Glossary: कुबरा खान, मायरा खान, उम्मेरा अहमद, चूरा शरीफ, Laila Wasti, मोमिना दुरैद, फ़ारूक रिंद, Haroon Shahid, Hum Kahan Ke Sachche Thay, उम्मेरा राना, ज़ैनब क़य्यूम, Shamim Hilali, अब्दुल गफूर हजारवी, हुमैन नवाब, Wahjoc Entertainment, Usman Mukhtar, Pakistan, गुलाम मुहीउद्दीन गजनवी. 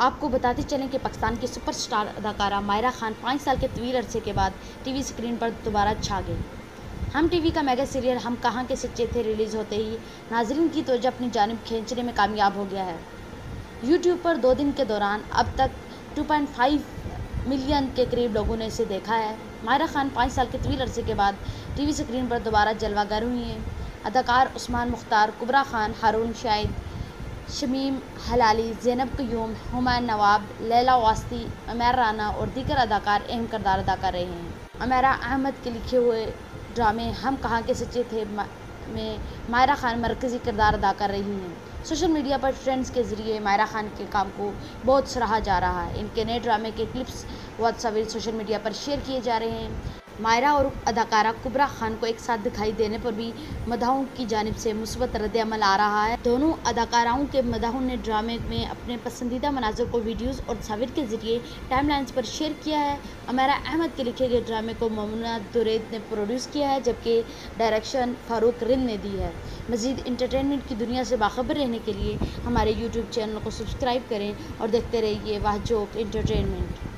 आपको बताते चलें कि पाकिस्तान की सुपरस्टार अदाकारा मायरा खान 5 साल के तवील अरसे के बाद टीवी स्क्रीन पर दोबारा छा गई। हम टीवी का मेगा सीरियल हम कहाँ के सच्चे थे रिलीज़ होते ही नाजरीन की तवज्जो अपनी जानिब खींचने में कामयाब हो गया है। यूट्यूब पर 2 दिन के दौरान अब तक 2.5 मिलियन के करीब लोगों ने इसे देखा है। मायरा खान 5 साल के तवील अरसे के बाद टीवी स्क्रीन पर दोबारा जलवागर हुई हैं। अदाकार उस्मान मुख्तार, कुबरा खान, हारून शाहिद, शमीम हलाली, ज़ैनब क़य्यूम, हुमैन नवाब, लैला वास्ती, उम्मेरा राना और दीगर अदाकार अहम किरदार अदा कर रहे हैं। उम्मेरा अहमद के लिखे हुए ड्रामे हम कहाँ के सच्चे थे में मायरा खान मरकज़ी किरदार अदा कर रही हैं। सोशल मीडिया पर ट्रेंड्स के ज़रिए मायरा खान के काम को बहुत सराहा जा रहा है। इनके नए ड्रामे के क्लिप्स व तस्वीर सोशल मीडिया पर शेयर किए जा रहे हैं। मायरा और अदाकारा कुबरा खान को एक साथ दिखाई देने पर भी मदाहों की जानिब से मुस्बत रद्द-ए-अमल आ रहा है। दोनों अदाकाराओं के मदाहों ने ड्रामे में अपने पसंदीदा मनाज़र को वीडियोस और तस्वीर के ज़रिए टाइमलाइंस पर शेयर किया है। उम्मेरा अहमद के लिखे गए ड्रामे को मोमिना दुरैद ने प्रोड्यूस किया है, जबकि डायरेक्शन फ़ारूक रिंद ने दी है। मज़ीद इंटरटेनमेंट की दुनिया से बाखबर रहने के लिए हमारे यूट्यूब चैनल को सब्सक्राइब करें और देखते रहिए वाहजोक एंटरटेनमेंट।